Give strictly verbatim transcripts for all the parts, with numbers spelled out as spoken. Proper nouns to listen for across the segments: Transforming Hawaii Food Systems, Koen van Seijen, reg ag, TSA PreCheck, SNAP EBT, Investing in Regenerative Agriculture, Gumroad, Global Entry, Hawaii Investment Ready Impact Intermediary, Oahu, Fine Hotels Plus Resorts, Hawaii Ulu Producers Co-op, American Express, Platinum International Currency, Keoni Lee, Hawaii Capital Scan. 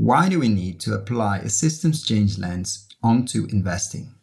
Why do we need to apply a systems change lens onto investing?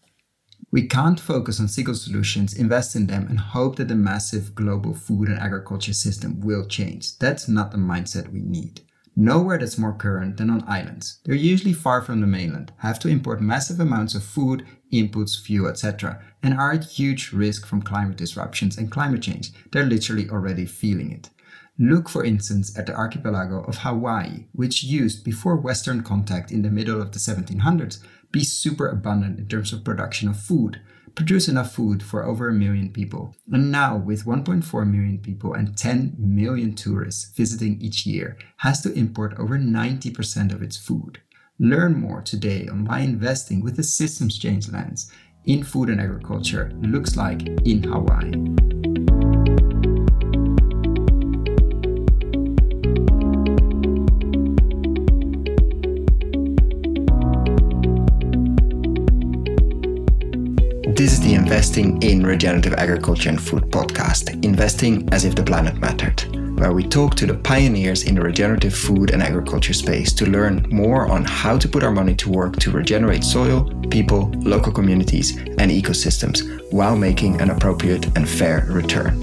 We can't focus on single solutions, invest in them, and hope that the massive global food and agriculture system will change. That's not the mindset we need. Nowhere that's more current than on islands. They're usually far from the mainland, have to import massive amounts of food, inputs, fuel, et cetera, and are at huge risk from climate disruptions and climate change. They're literally already feeling it. Look, for instance, at the archipelago of Hawaii, which used, before Western contact in the middle of the seventeen hundreds, be super abundant in terms of production of food, produce enough food for over a million people. And now, with one point four million people and ten million tourists visiting each year, has to import over ninety percent of its food. Learn more today on why investing with a systems change lens in food and agriculture looks like in Hawaii. This is the Investing in Regenerative Agriculture and Food podcast, Investing as if the planet mattered, where we talk to the pioneers in the regenerative food and agriculture space to learn more on how to put our money to work to regenerate soil, people, local communities, and ecosystems while making an appropriate and fair return.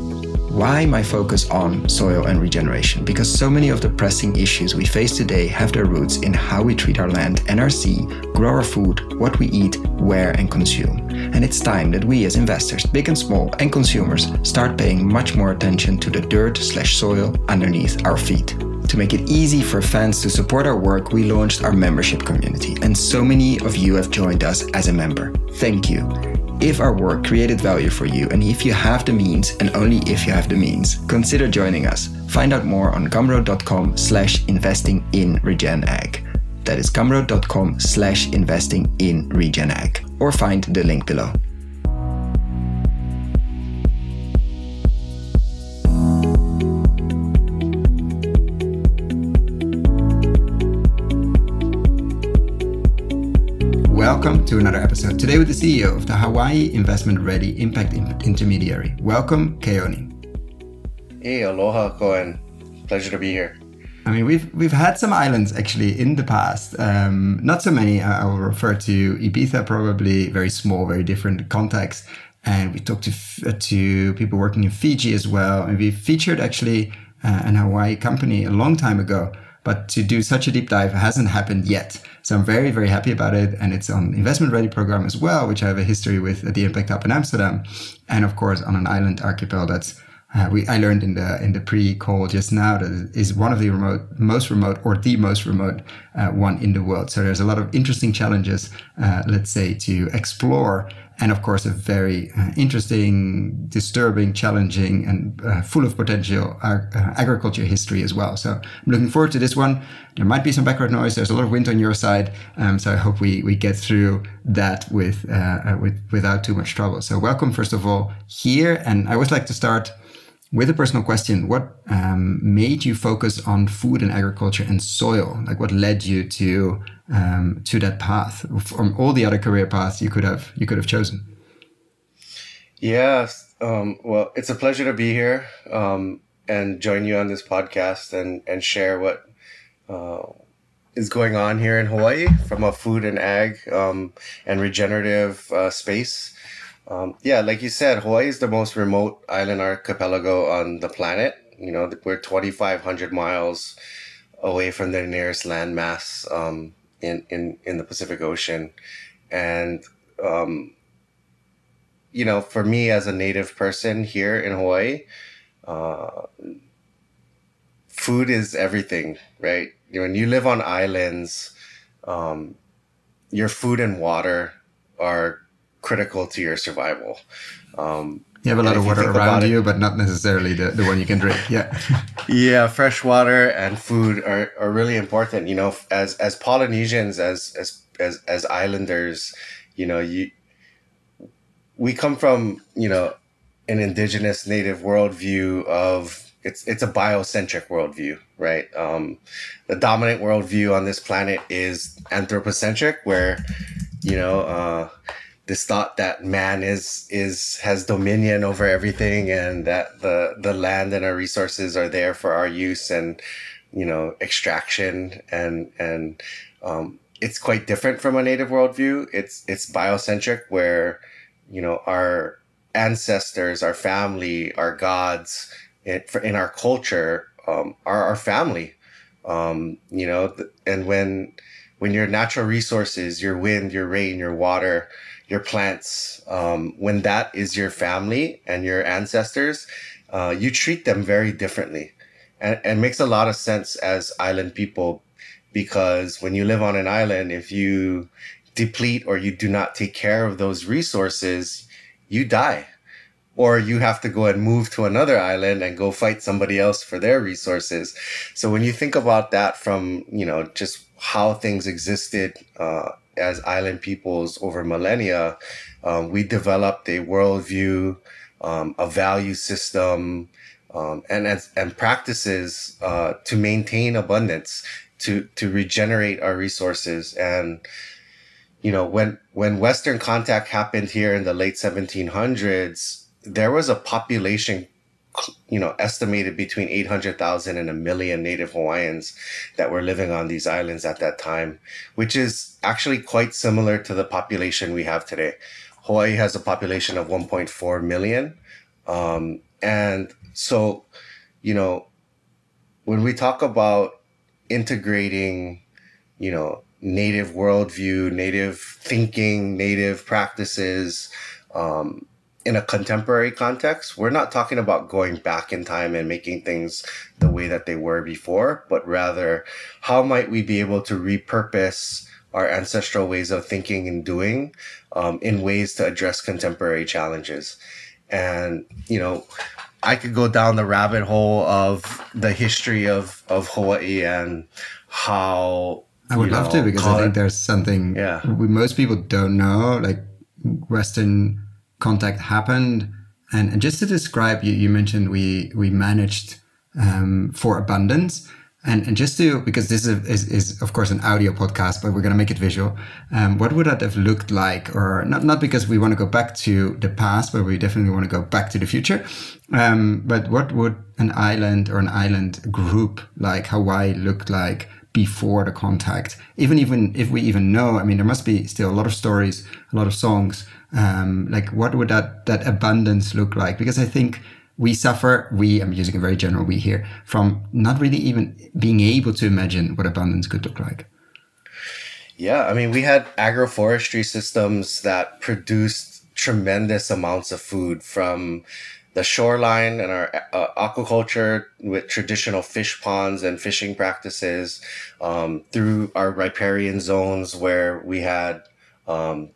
Why my focus on soil and regeneration? Because so many of the pressing issues we face today have their roots in how we treat our land and our sea, grow our food, what we eat, where and consume. And it's time that we as investors, big and small, and consumers start paying much more attention to the dirt slash soil underneath our feet. To make it easy for fans to support our work, we launched our membership community, and so many of you have joined us as a member. Thank you. If our work created value for you, and if you have the means, and only if you have the means, consider joining us. Find out more on gumroad.com slash investing in regenag. That is gumroad.com slash investing in regenag, or find the link below. Welcome to another episode. Today with the C E O of the Hawaii Investment Ready Impact Intermediary. Welcome, Keoni. Hey, aloha, Koen. Pleasure to be here. I mean, we've we've had some islands actually in the past. Um, not so many. I will refer to Ibiza, probably very small, very different context. And we talked to to people working in Fiji as well. And we featured actually uh, an Hawaii company a long time ago. But to do such a deep dive hasn't happened yet. So I'm very, very happy about it. And it's on the Investment Ready program as well, which I have a history with at the Impact Hub in Amsterdam. And of course, on an island archipel that's, uh, we I learned in the in the pre-call just now, that is one of the remote, most remote or the most remote uh, one in the world. So there's a lot of interesting challenges, uh, let's say, to explore. And of course, a very uh, interesting, disturbing, challenging, and uh, full of potential ag uh, agriculture history as well. So I'm looking forward to this one. There might be some background noise. There's a lot of wind on your side. Um, so I hope we, we get through that with, uh, with without too much trouble. So welcome, first of all, here. And I always like to start with a personal question. What um, made you focus on food and agriculture and soil? Like, what led you to Um, to that path from all the other career paths you could have you could have chosen? Yeah, um, well, it's a pleasure to be here um, and join you on this podcast and and share what uh, is going on here in Hawaii from a food and ag um, and regenerative uh, space. Um, yeah, like you said, Hawaii is the most remote island archipelago on the planet. You know, we're twenty-five hundred miles away from the nearest landmass. Um, In, in, in the Pacific Ocean. And, um, you know, for me as a native person here in Hawaii, uh, food is everything, right? When you live on islands, um, your food and water are critical to your survival. Um, You have a lot of water around you, but not necessarily the, the one you can drink. Yeah. Yeah. Fresh water and food are, are really important. You know, as, as Polynesians, as, as, as, as islanders, you know, you, we come from, you know, an indigenous native worldview of it's, it's a biocentric worldview, right? Um, the dominant worldview on this planet is anthropocentric, where, you know, uh, this thought that man is is has dominion over everything, and that the the land and our resources are there for our use, and you know, extraction and, and, um, it's quite different from a native worldview. It's, it's biocentric, where, you know, our ancestors, our family, our gods in, in our culture, um, are our family. Um, you know, and when, when your natural resources, your wind, your rain, your water, your plants, um, when that is your family and your ancestors, uh, you treat them very differently. And, and it makes a lot of sense as island people, because when you live on an island, if you deplete or you do not take care of those resources, you die. Or you have to go and move to another island and go fight somebody else for their resources. So when you think about that from, you know, just how things existed uh, as island peoples over millennia, um, we developed a worldview, um, a value system, um, and, and, and practices uh, to maintain abundance, to, to regenerate our resources. And, you know, when, when Western contact happened here in the late seventeen hundreds, there was a population, you know, estimated between eight hundred thousand and a million Native Hawaiians that were living on these islands at that time, which is actually quite similar to the population we have today. Hawaii has a population of one point four million. Um, and so, you know, when we talk about integrating, you know, Native worldview, Native thinking, Native practices, um, in a contemporary context, we're not talking about going back in time and making things the way that they were before, but rather how might we be able to repurpose our ancestral ways of thinking and doing um, in ways to address contemporary challenges. And, you know, I could go down the rabbit hole of the history of, of Hawaii and how... I would love to, because I think there's something yeah. we, most people don't know, like Western... contact happened. And, and just to describe, you, you mentioned we we managed um, for abundance. And, and just to, because this is, is, is of course an audio podcast, but we're going to make it visual. Um, what would that have looked like? Or not, not because we want to go back to the past, but we definitely want to go back to the future. Um, but what would an island or an island group like Hawaii look like before the contact? Even, even if we even know, I mean, there must be still a lot of stories, a lot of songs. Um, like what would that, that abundance look like? Because I think we suffer, we, I'm using a very general we here, from not really even being able to imagine what abundance could look like. Yeah, I mean, we had agroforestry systems that produced tremendous amounts of food from the shoreline and our uh, aquaculture with traditional fish ponds and fishing practices, um, through our riparian zones where we had um,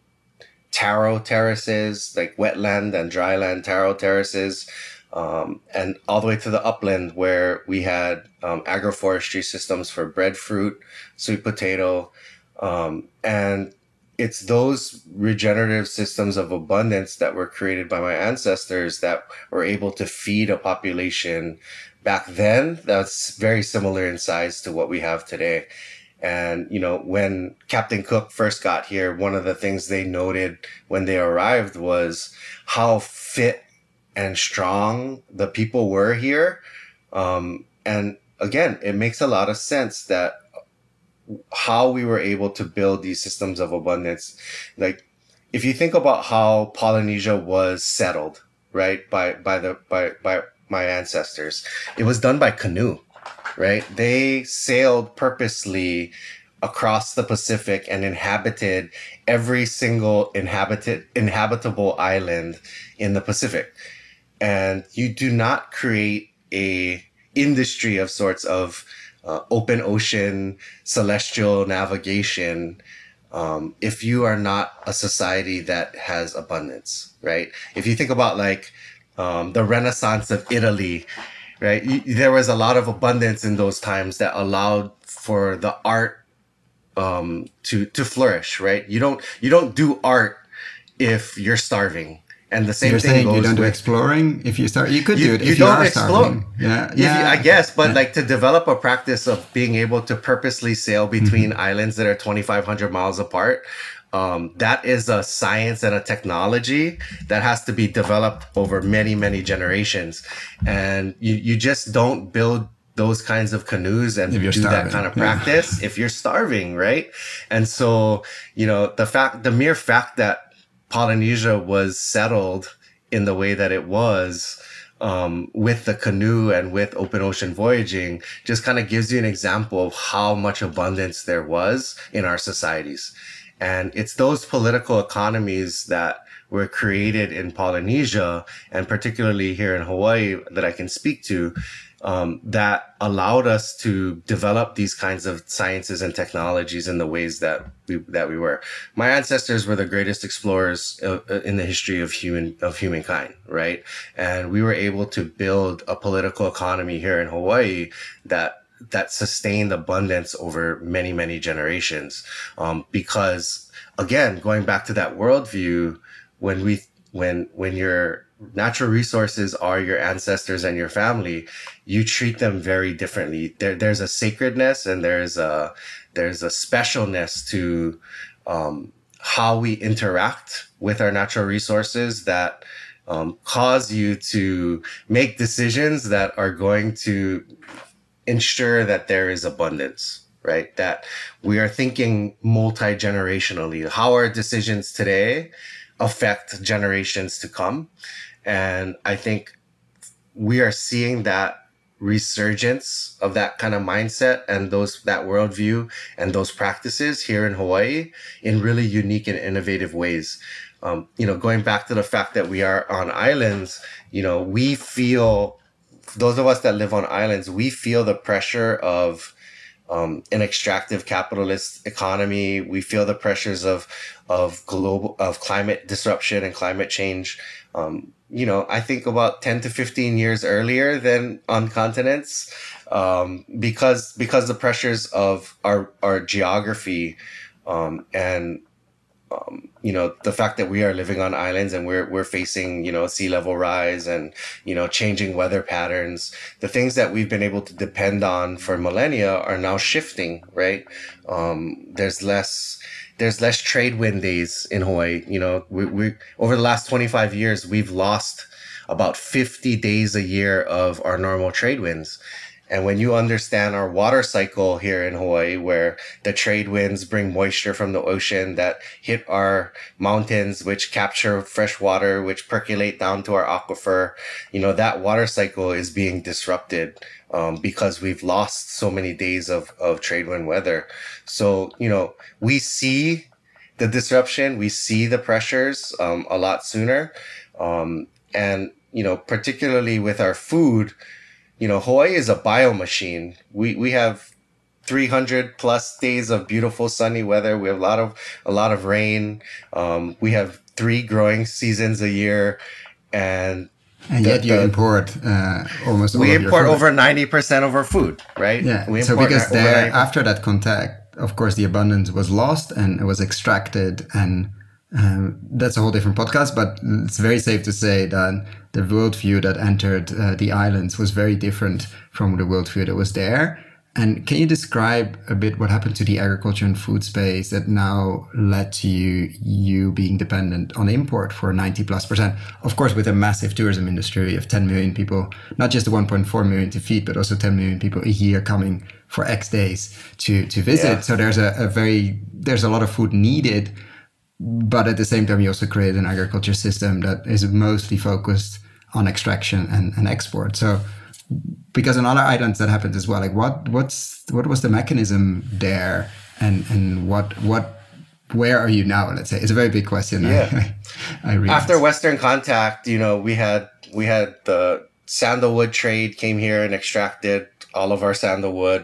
taro terraces, like wetland and dryland taro terraces, um, and all the way to the upland where we had um, agroforestry systems for breadfruit, sweet potato. Um, and it's those regenerative systems of abundance that were created by my ancestors that were able to feed a population back then that's very similar in size to what we have today. And, you know, when Captain Cook first got here, one of the things they noted when they arrived was how fit and strong the people were here. Um, and again, it makes a lot of sense that how we were able to build these systems of abundance. Like, if you think about how Polynesia was settled, right, by, by, the, by, by my ancestors, it was done by canoe. Right? They sailed purposely across the Pacific and inhabited every single inhabited, inhabitable island in the Pacific. And you do not create a industry of sorts of uh, open ocean, celestial navigation, um, if you are not a society that has abundance, right? If you think about like um, the Renaissance of Italy, right? There was a lot of abundance in those times that allowed for the art um, to to flourish, right? You don't you don't do art if you're starving, and the same you're thing goes. You don't with, do exploring if you start. You could you, do it if you, you don't are explore. Starving. Yeah, yeah. You, I guess, but yeah. like to develop a practice of being able to purposely sail between mm-hmm. islands that are twenty-five hundred miles apart. Um, that is a science and a technology that has to be developed over many, many generations. And you, you just don't build those kinds of canoes and do starving. That kind of practice yeah. if you're starving, right? And so, you know, the fact, the mere fact that Polynesia was settled in the way that it was, um, with the canoe and with open ocean voyaging, just kind of gives you an example of how much abundance there was in our societies. And it's those political economies that were created in Polynesia, and particularly here in Hawaii, that I can speak to, um, that allowed us to develop these kinds of sciences and technologies in the ways that we that we were. My ancestors were the greatest explorers in the history of human of humankind, right? And we were able to build a political economy here in Hawaii that that sustained abundance over many many generations, um, because again, going back to that worldview. When we, when, when your natural resources are your ancestors and your family, you treat them very differently. There, there's a sacredness and there's a, there's a specialness to, um, how we interact with our natural resources that, um, cause you to make decisions that are going to ensure that there is abundance. Right? That we are thinking multi-generationally. How are decisions today affect generations to come? And I think we are seeing that resurgence of that kind of mindset and those that worldview and those practices here in Hawaii in really unique and innovative ways. Um, you know, going back to the fact that we are on islands, you know, we feel, those of us that live on islands, we feel the pressure of Um, an extractive capitalist economy. We feel the pressures of of global of climate disruption and climate change. Um, you know, I think about ten to fifteen years earlier than on continents, um, because because the pressures of our our geography, um, and um, you know, the fact that we are living on islands and we're we're facing, you know, sea level rise and, you know, changing weather patterns. The things that we've been able to depend on for millennia are now shifting, right? Um, there's less there's less trade wind days in Hawaii. You know, we we over the last twenty-five years we've lost about fifty days a year of our normal trade winds. And when you understand our water cycle here in Hawaii, where the trade winds bring moisture from the ocean that hit our mountains, which capture fresh water, which percolate down to our aquifer, you know, that water cycle is being disrupted, um, because we've lost so many days of, of trade wind weather. So, you know, we see the disruption, we see the pressures, um, a lot sooner. Um, and, you know, particularly with our food, you know, Hawaii is a bio machine. We we have three hundred plus days of beautiful sunny weather. We have a lot of a lot of rain. Um, we have three growing seasons a year, and and the, yet you the, import uh, almost all of your food. We import over ninety percent of our food, right? Yeah. We so because there, after that contact, of course, the abundance was lost and it was extracted, and um, that's a whole different podcast. But it's very safe to say that the worldview that entered uh, the islands was very different from the worldview that was there. And can you describe a bit what happened to the agriculture and food space that now led to you, you being dependent on import for ninety plus percent? Of course, with a massive tourism industry of ten million people, not just the one point four million to feed, but also ten million people a year coming for X days to, to visit. Yeah. So there's a, a very, there's a lot of food needed, but at the same time, you also create an agriculture system that is mostly focused on extraction and, and export. So, because on other islands that happened as well, like what what's what was the mechanism there, and and what what where are you now? Let's say it's a very big question. Yeah. I, I realize. After Western contact, you know, we had we had the sandalwood trade came here and extracted all of our sandalwood.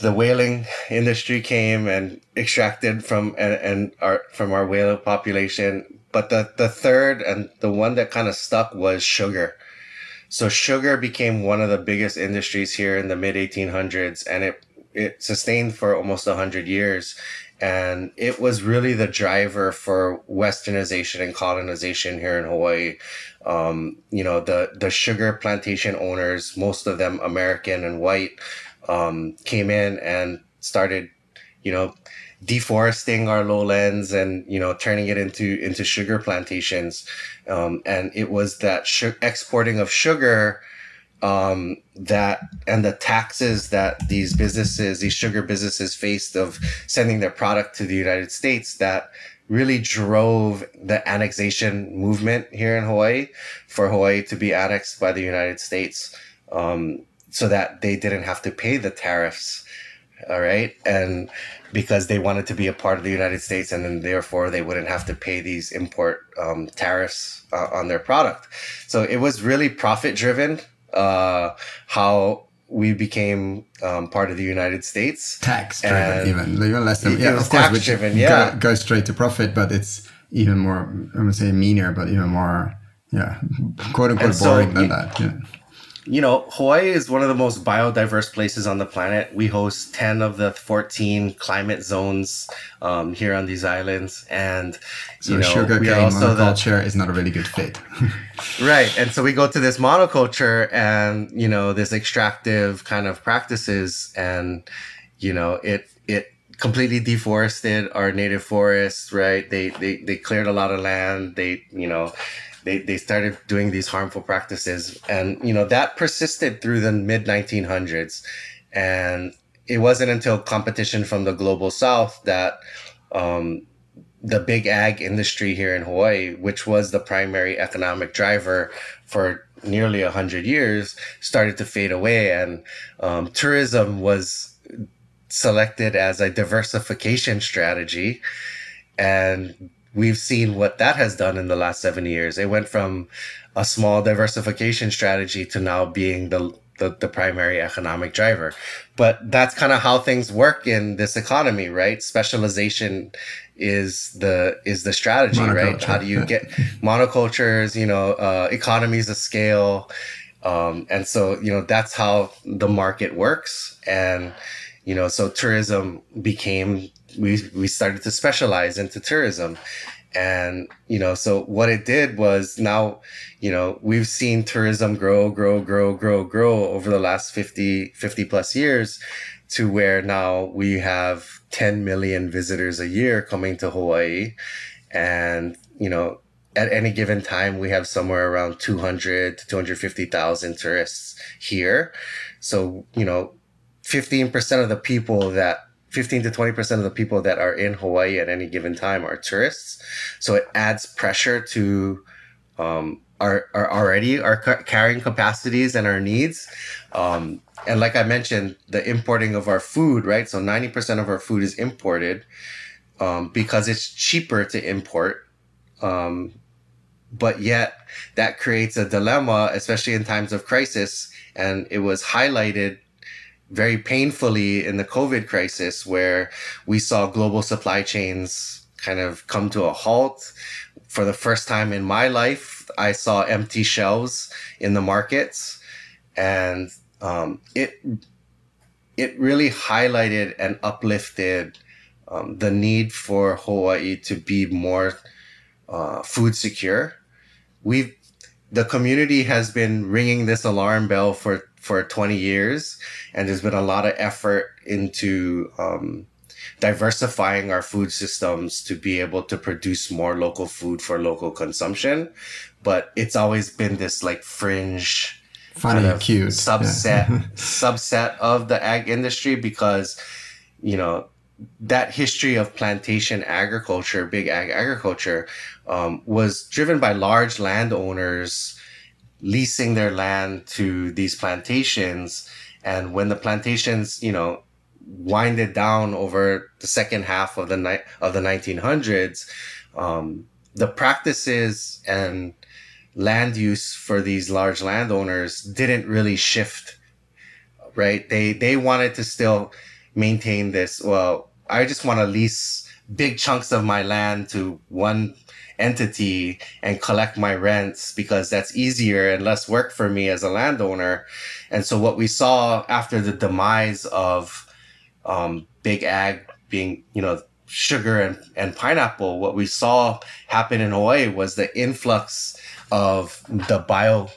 The whaling industry came and extracted from and, and our from our whale population. But the, the third and the one that kind of stuck was sugar. So sugar became one of the biggest industries here in the mid eighteen hundreds, and it, it sustained for almost one hundred years. And it was really the driver for westernization and colonization here in Hawaii. Um, you know, the, the sugar plantation owners, most of them American and white, um, came in and started, you know, deforesting our lowlands and, you know, turning it into into sugar plantations. Um, and it was that exporting of sugar um, that and the taxes that these businesses, these sugar businesses faced of sending their product to the United States that really drove the annexation movement here in Hawaii for Hawaii to be annexed by the United States um, so that they didn't have to pay the tariffs. All right. And because they wanted to be a part of the United States, and then therefore they wouldn't have to pay these import um, tariffs uh, on their product. So it was really profit driven, uh, how we became um, part of the United States. Tax driven, even. even less than, yeah, of course, which yeah. go, goes straight to profit, but it's even more, I'm going to say meaner, but even more, yeah, quote unquote and boring so, than you, that. Yeah. You know, Hawaii is one of the most biodiverse places on the planet. We host ten of the fourteen climate zones um, here on these islands. And, so you know, sugarcane monoculture the, is not a really good fit. Right. And so we go to this monoculture and, you know, this extractive kind of practices. And, you know, it it completely deforested our native forests, right? They, they, they cleared a lot of land. They, you know... They, they started doing these harmful practices, and you know that persisted through the mid nineteen hundreds, and it wasn't until competition from the global south that um, the big ag industry here in Hawaii, which was the primary economic driver for nearly a hundred years, started to fade away, and um, tourism was selected as a diversification strategy. And we've seen what that has done in the last seventy years. It went from a small diversification strategy to now being the, the, the primary economic driver. But that's kind of how things work in this economy, right? Specialization is the is the strategy, right? How do you get monocultures, you know, uh, economies of scale. Um, and so, you know, that's how the market works. And, you know, so tourism became... We, we started to specialize into tourism. And, you know, so what it did was now, you know, we've seen tourism grow, grow, grow, grow, grow over the last fifty plus years to where now we have ten million visitors a year coming to Hawaii. And, you know, at any given time, we have somewhere around two hundred to two hundred fifty thousand tourists here. So, you know, fifteen percent of the people that fifteen to twenty percent of the people that are in Hawaii at any given time are tourists. So it adds pressure to um, our, our already our carrying capacities and our needs. Um, and like I mentioned, the importing of our food, right? So ninety percent of our food is imported um, because it's cheaper to import. Um, but yet that creates a dilemma, especially in times of crisis. And it was highlighted very painfully in the COVID crisis, where we saw global supply chains kind of come to a halt. For the first time in my life, I saw empty shelves in the markets, and um, it it really highlighted and uplifted um, the need for Hawaii to be more uh, food secure. We've the community has been ringing this alarm bell for for twenty years, and there's been a lot of effort into um, diversifying our food systems to be able to produce more local food for local consumption. But it's always been this like fringe Funny, kind of cute. subset yeah. subset of the ag industry, because you know that history of plantation agriculture, big ag agriculture, um, was driven by large landowners leasing their land to these plantations. And when the plantations, you know, winded down over the second half of the night of the nineteen hundreds, um, the practices and land use for these large landowners didn't really shift, right? They, they wanted to still maintain this, well, I just want to lease big chunks of my land to one entity and collect my rents because that's easier and less work for me as a landowner. And so what we saw after the demise of um, big ag being, you know, sugar and, and pineapple, what we saw happen in Hawaii was the influx of the bio,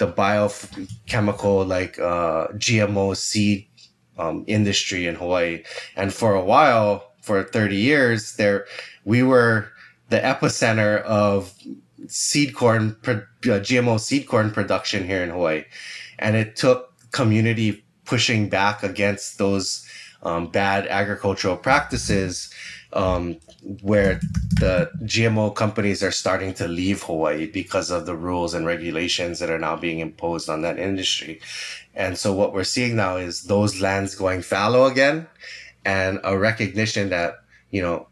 the biochemical, like uh, G M O seed um, industry in Hawaii. And for a while, for thirty years there, we were the epicenter of seed corn, G M O seed corn production here in Hawaii. And it took community pushing back against those um, bad agricultural practices um, where the G M O companies are starting to leave Hawaii because of the rules and regulations that are now being imposed on that industry. And so what we're seeing now is those lands going fallow again, and a recognition that, you know,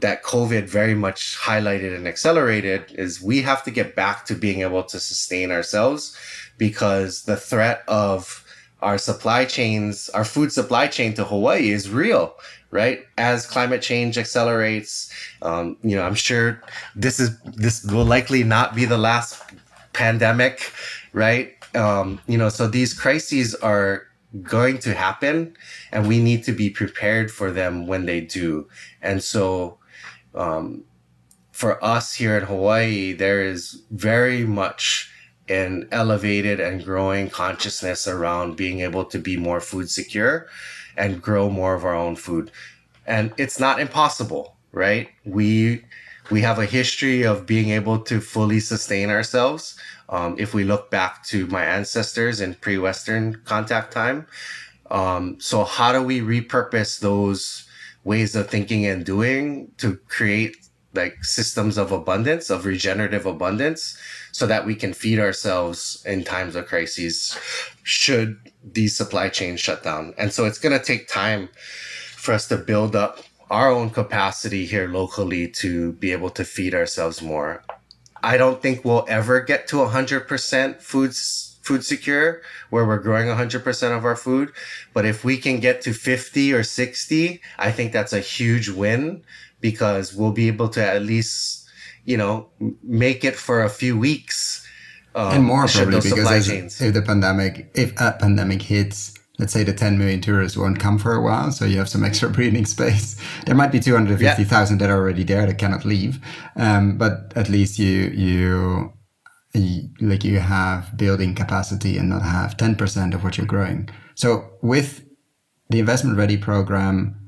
that COVID very much highlighted and accelerated is we have to get back to being able to sustain ourselves, because the threat of our supply chains, our food supply chain to Hawaii is real, right? As climate change accelerates, um, you know, I'm sure this is, this will likely not be the last pandemic, right? Um, you know, so these crises are going to happen, and we need to be prepared for them when they do. And so, um, for us here in Hawaii, there is very much an elevated and growing consciousness around being able to be more food secure and grow more of our own food. And it's not impossible, right? We we have a history of being able to fully sustain ourselves. Um, if we look back to my ancestors in pre-Western contact time. Um, so how do we repurpose those ways of thinking and doing to create like systems of abundance, of regenerative abundance, so that we can feed ourselves in times of crises should these supply chains shut down? And so it's going to take time for us to build up our own capacity here locally to be able to feed ourselves more. I don't think we'll ever get to one hundred percent food, food secure, where we're growing one hundred percent of our food. But if we can get to fifty or sixty, I think that's a huge win, because we'll be able to at least, you know, make it for a few weeks. Um, and more probably, because as, if the pandemic, if a pandemic hits, let's say the ten million tourists won't come for a while, so you have some extra breathing space. There might be two hundred fifty thousand yeah. that are already there that cannot leave, um, but at least you, you you like you have building capacity and not have ten percent of what you're growing. So with the Investment Ready program,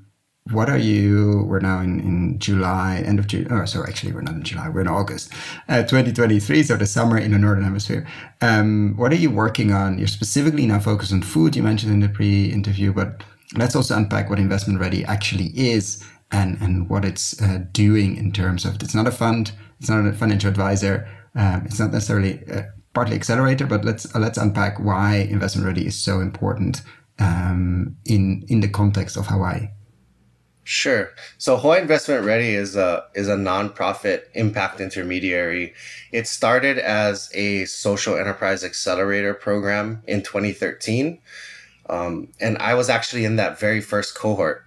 what are you? We're now in in July, end of June. Oh, sorry, actually we're not in July. We're in August, uh, twenty twenty-three. So the summer in the northern hemisphere. Um, what are you working on? You're specifically now focused on food. You mentioned in the pre-interview, but let's also unpack what Investment Ready actually is and and what it's uh, doing in terms of. It's not a fund. It's not a financial advisor. Um, it's not necessarily a partly accelerator. But let's uh, let's unpack why Investment Ready is so important um, in in the context of Hawaii. Sure. So Hawaii Investment Ready is a is a nonprofit impact intermediary. It started as a social enterprise accelerator program in twenty thirteen, um, and I was actually in that very first cohort.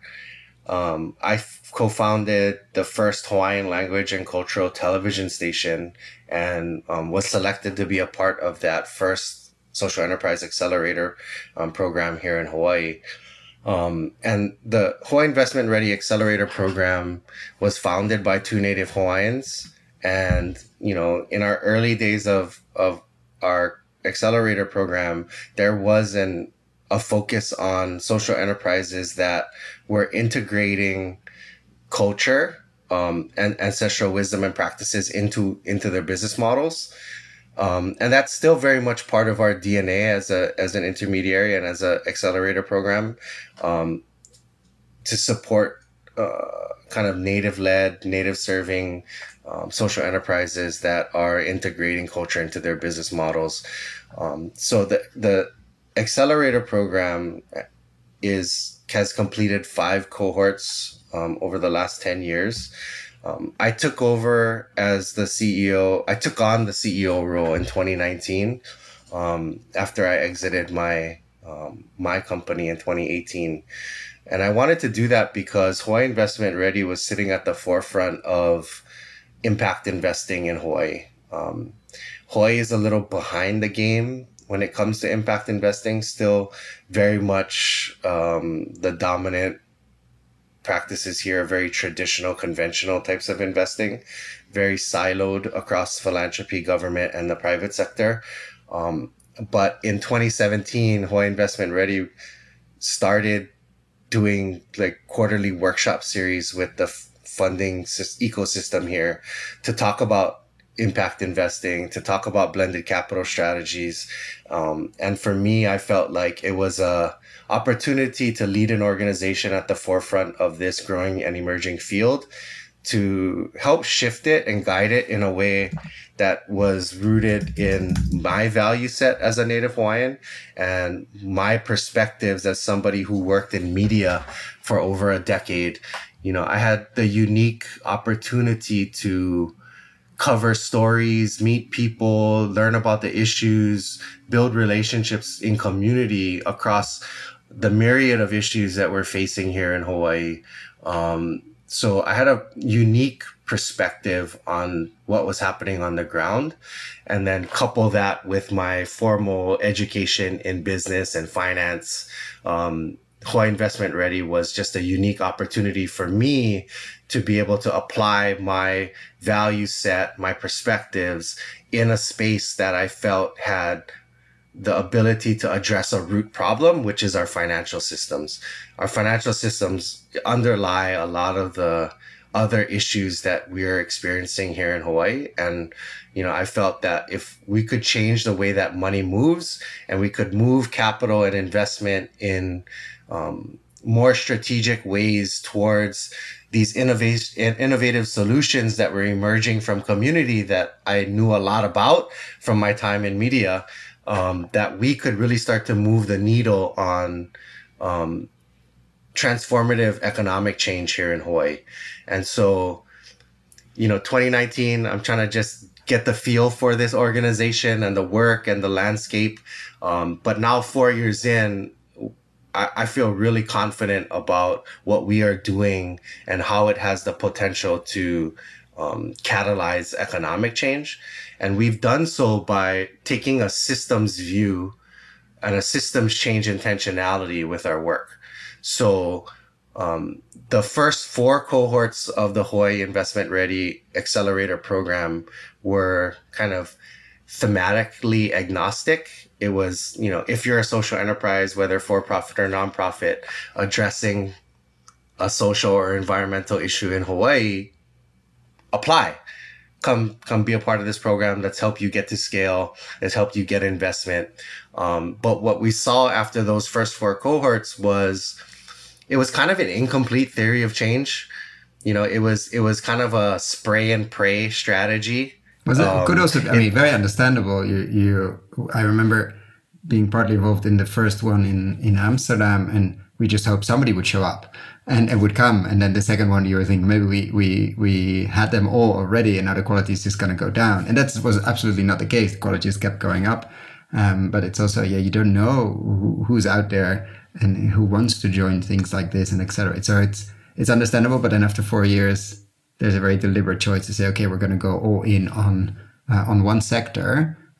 Um, I co-founded the first Hawaiian language and cultural television station, and um, was selected to be a part of that first social enterprise accelerator um, program here in Hawaii. Um, and the Hawaii Investment Ready Accelerator Program was founded by two Native Hawaiians. And, you know, in our early days of, of our accelerator program, there was an, a focus on social enterprises that were integrating culture, um, and ancestral wisdom and practices into, into their business models. Um, and that's still very much part of our D N A as a as an intermediary and as an accelerator program, um, to support uh, kind of native-led, native-serving um, social enterprises that are integrating culture into their business models. Um, so the the accelerator program is has completed five cohorts um, over the last ten years. Um, I took over as the C E O. I took on the C E O role in twenty nineteen, um, after I exited my um, my company in twenty eighteen. And I wanted to do that because Hawaii Investment Ready was sitting at the forefront of impact investing in Hawaii. Um, Hawaii is a little behind the game when it comes to impact investing, still very much um, the dominant practices here are very traditional, conventional types of investing, very siloed across philanthropy, government, and the private sector. Um, but in twenty seventeen, Hawaii Investment Ready started doing like quarterly workshop series with the funding ecosystem here to talk about impact investing, to talk about blended capital strategies. Um, and for me, I felt like it was a opportunity to lead an organization at the forefront of this growing and emerging field, to help shift it and guide it in a way that was rooted in my value set as a Native Hawaiian and my perspectives as somebody who worked in media for over a decade. You know, I had the unique opportunity to cover stories, meet people, learn about the issues, build relationships in community across the myriad of issues that we're facing here in Hawaii. Um, So I had a unique perspective on what was happening on the ground, and then couple that with my formal education in business and finance. Um, Hawaii Investment Ready was just a unique opportunity for me to be able to apply my value set, my perspectives in a space that I felt had the ability to address a root problem, which is our financial systems. Our financial systems underlie a lot of the other issues that we're experiencing here in Hawaii. And, you know, I felt that if we could change the way that money moves, and we could move capital and investment in um, more strategic ways towards these innovative innovative solutions that were emerging from community that I knew a lot about from my time in media, Um, that we could really start to move the needle on um, transformative economic change here in Hawaii. And so, you know, twenty nineteen, I'm trying to just get the feel for this organization and the work and the landscape. Um, but now four years in, I, I feel really confident about what we are doing and how it has the potential to Um, catalyze economic change. And we've done so by taking a systems view and a systems change intentionality with our work. So um, the first four cohorts of the Hawaii Investment Ready Accelerator Program were kind of thematically agnostic. It was, you know, if you're a social enterprise, whether for-profit or nonprofit, addressing a social or environmental issue in Hawaii, apply, come, come be a part of this program. Let's help you get to scale. Let's help you get investment. Um, but what we saw after those first four cohorts was, it was kind of an incomplete theory of change. You know, it was, it was kind of a spray and pray strategy. Was it, um, kudos to, I mean, very understandable. You, you, I remember being partly involved in the first one in, in Amsterdam, and we just hoped somebody would show up and it would come. And then the second one, you were thinking, maybe we we we had them all already and now the quality is just going to go down. And that was absolutely not the case. The quality just kept going up. Um, but it's also, yeah, you don't know who, who's out there and who wants to join things like this and accelerate. So it's, it's understandable. But then after four years, there's a very deliberate choice to say, okay, we're going to go all in on uh, on one sector.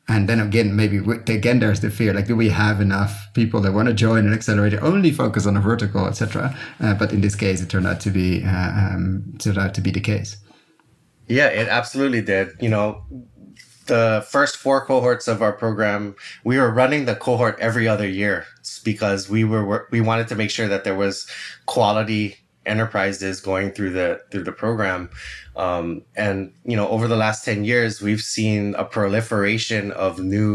And then again, maybe again, there's the fear, like, do we have enough people that want to join an accelerator, only focus on a vertical, et cetera? Uh, but in this case, it turned out to be uh, um, turned out to be the case. Yeah, it absolutely did. You know, the first four cohorts of our program, we were running the cohort every other year because we were we wanted to make sure that there was quality enterprises going through the through the program, um, and you know, over the last ten years, we've seen a proliferation of new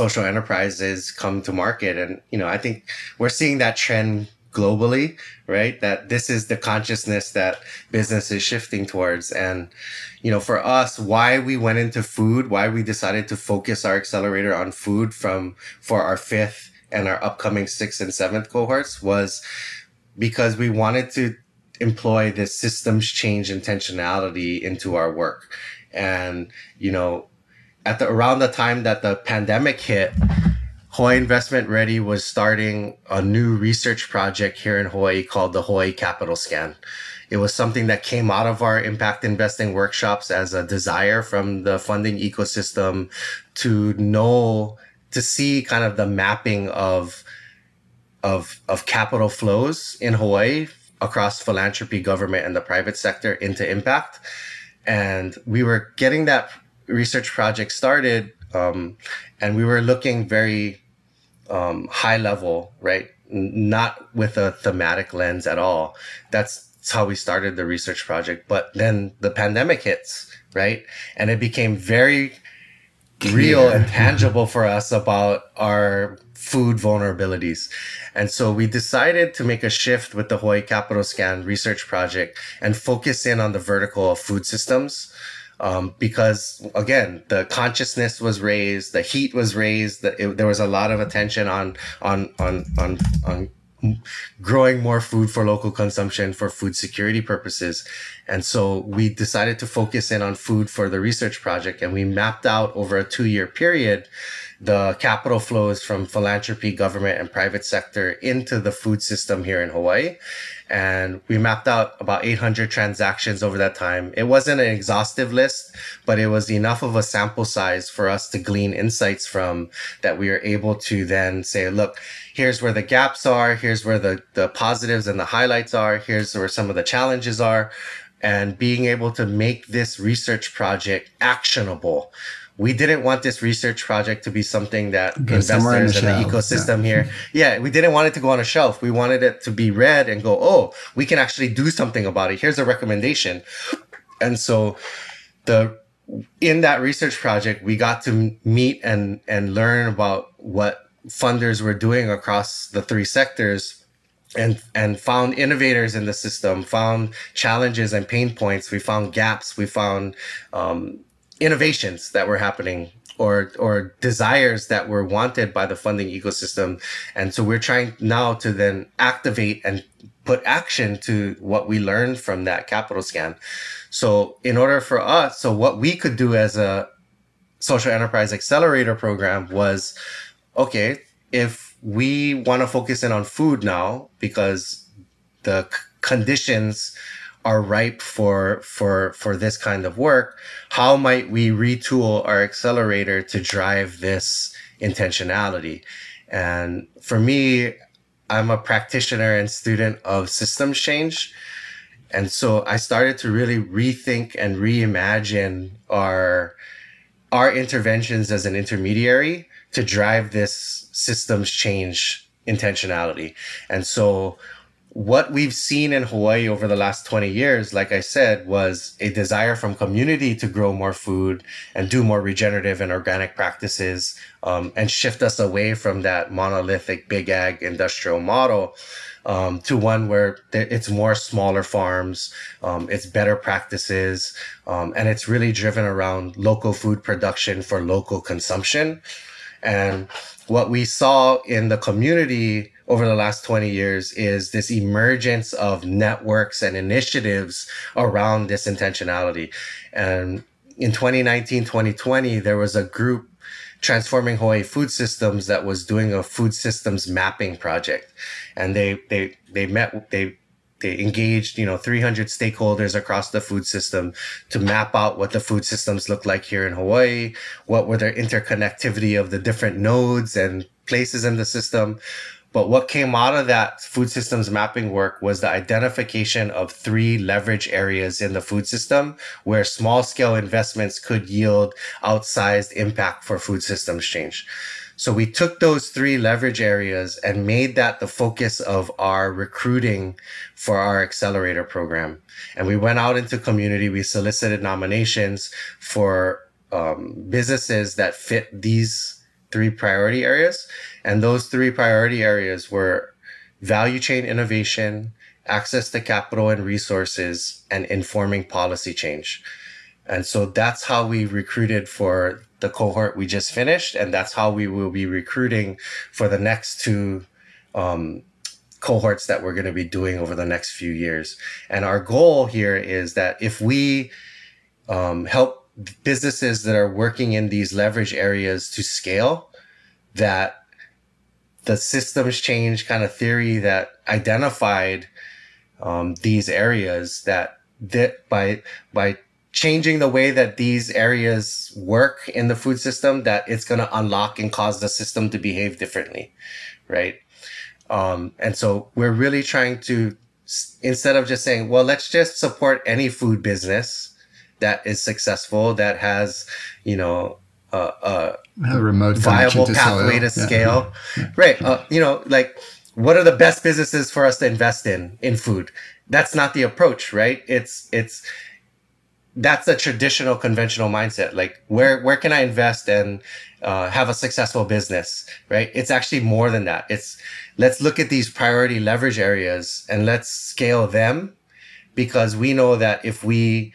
social enterprises come to market, and you know, I think we're seeing that trend globally, right? That this is the consciousness that business is shifting towards. And you know, for us, why we went into food, why we decided to focus our accelerator on food from for our fifth and our upcoming sixth and seventh cohorts was because we wanted to employ this systems change intentionality into our work. And, you know, at the around the time that the pandemic hit, Hawaii Investment Ready was starting a new research project here in Hawaii called the Hawaii Capital Scan. It was something that came out of our impact investing workshops as a desire from the funding ecosystem to know, to see kind of the mapping of Of, of capital flows in Hawaii across philanthropy, government, and the private sector into impact. And we were getting that research project started, um, and we were looking very um, high level, right? Not with a thematic lens at all. That's It's how we started the research project. But then the pandemic hits, right? And it became very real yeah. and tangible for us about our food vulnerabilities. And so we decided to make a shift with the Hawaii Capital Scan research project and focus in on the vertical of food systems. Um, because again, the consciousness was raised, the heat was raised, the, it, there was a lot of attention on, on, on, on, on growing more food for local consumption for food security purposes. And so we decided to focus in on food for the research project, and we mapped out over a two-year period the capital flows from philanthropy, government, and private sector into the food system here in Hawaii. And we mapped out about eight hundred transactions over that time. It wasn't an exhaustive list, but it was enough of a sample size for us to glean insights from that we are able to then say, look, here's where the gaps are. Here's where the, the positives and the highlights are. Here's where some of the challenges are. And being able to make this research project actionable. We didn't want this research project to be something that investors in the ecosystem here. Yeah, we didn't want it to go on a shelf. We wanted it to be read and go, oh, we can actually do something about it. Here's a recommendation. And so the in that research project, we got to meet and, and learn about what funders were doing across the three sectors. And, and found innovators in the system, found challenges and pain points. We found gaps. We found um, innovations that were happening or, or desires that were wanted by the funding ecosystem. And so we're trying now to then activate and put action to what we learned from that capital scan. So in order for us, so what we could do as a social enterprise accelerator program was, okay, if we want to focus in on food now because the conditions are ripe for, for, for this kind of work. How might we retool our accelerator to drive this intentionality? And for me, I'm a practitioner and student of systems change. And so I started to really rethink and reimagine our, our interventions as an intermediary to drive this systems change intentionality. And so what we've seen in Hawaii over the last twenty years, like I said, was a desire from community to grow more food and do more regenerative and organic practices, um, and shift us away from that monolithic big ag industrial model um, to one where it's more smaller farms, um, it's better practices, um, and it's really driven around local food production for local consumption. And what we saw in the community over the last twenty years is this emergence of networks and initiatives around this intentionality. And in twenty nineteen, twenty twenty, there was a group, Transforming Hawaii Food Systems, that was doing a food systems mapping project. And they, they, they met, they, They engaged, you know, three hundred stakeholders across the food system to map out what the food systems look like here in Hawaii, what were their interconnectivity of the different nodes and places in the system. But what came out of that food systems mapping work was the identification of three leverage areas in the food system where small-scale investments could yield outsized impact for food systems change. So we took those three leverage areas and made that the focus of our recruiting for our accelerator program. And we went out into community. We solicited nominations for um, businesses that fit these three priority areas. And those three priority areas were value chain innovation, access to capital and resources, and informing policy change. And so that's how we recruited for the cohort we just finished. And that's how we will be recruiting for the next two um, cohorts that we're going to be doing over the next few years. And our goal here is that if we um, help businesses that are working in these leverage areas to scale, that the systems change kind of theory that identified um, these areas, that, that by, by changing the way that these areas work in the food system, that it's going to unlock and cause the system to behave differently, right? Um, and so we're really trying to, instead of just saying, well, let's just support any food business that is successful, that has, you know, a, a, a remote viable pathway to scale, yeah, yeah, right? Yeah. Uh, you know, like what are the best businesses for us to invest in, in food? That's not the approach, right? It's, it's, that's a traditional, conventional mindset. Like, where, where can I invest and uh, have a successful business, right? It's actually more than that. It's, let's look at these priority leverage areas and let's scale them, because we know that if we,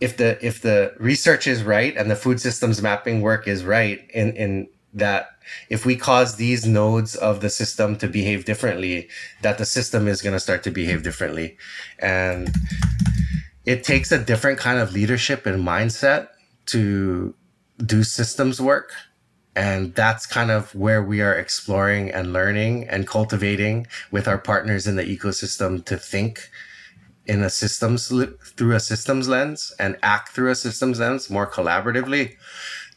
if the, if the research is right and the food systems mapping work is right in, in that, if we cause these nodes of the system to behave differently, that the system is going to start to behave differently. And it takes a different kind of leadership and mindset to do systems work. And that's kind of where we are exploring and learning and cultivating with our partners in the ecosystem to think in a systems, through a systems lens, and act through a systems lens more collaboratively,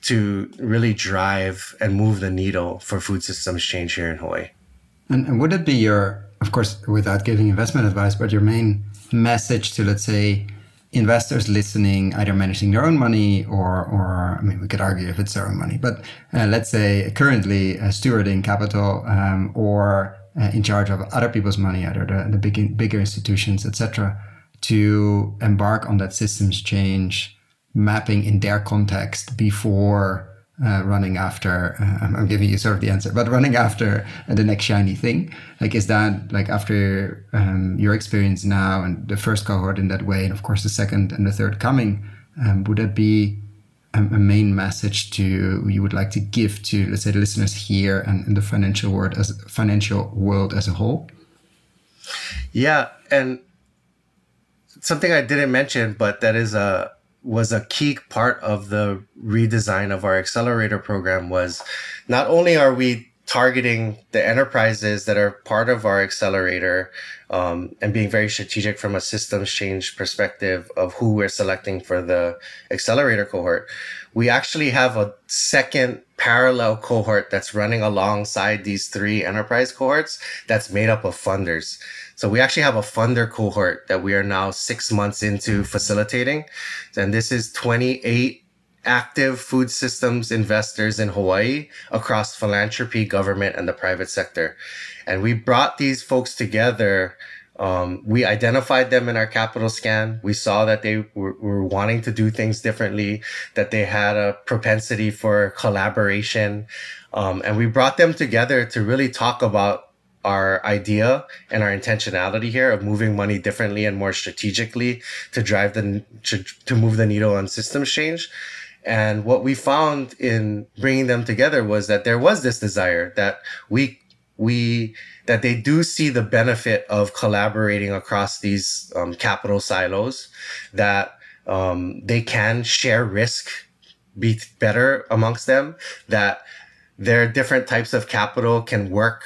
to really drive and move the needle for food systems change here in Hawaii. And, and would it be your, of course, without giving investment advice, but your main message to, let's say, investors listening, either managing their own money or, or I mean, we could argue if it's their own money, but uh, let's say currently uh, stewarding capital um, or uh, in charge of other people's money, either the, the big, bigger institutions, et cetera, to embark on that systems change mapping in their context before uh, running after, uh, I'm giving you sort of the answer, but running after uh, the next shiny thing. Like, is that, like, after um, your experience now and the first cohort in that way, and of course the second and the third coming, um, would that be a, a main message to, you would like to give to, let's say, the listeners here and, and the financial world as financial world as a whole? Yeah. And something I didn't mention, but that is a, was a key part of the redesign of our accelerator program, was not only are we targeting the enterprises that are part of our accelerator um, and being very strategic from a systems change perspective of who we're selecting for the accelerator cohort, we actually have a second parallel cohort that's running alongside these three enterprise cohorts that's made up of funders. So we actually have a funder cohort that we are now six months into facilitating. And this is twenty-eight active food systems investors in Hawaii across philanthropy, government, and the private sector. And we brought these folks together. Um, we identified them in our capital scan. We saw that they were, were wanting to do things differently, that they had a propensity for collaboration. Um, and we brought them together to really talk about our idea and our intentionality here of moving money differently and more strategically to drive the, to, to move the needle on systems change. And what we found in bringing them together was that there was this desire that we, we, that they do see the benefit of collaborating across these um, capital silos, that um, they can share risk, be better amongst them, that their different types of capital can work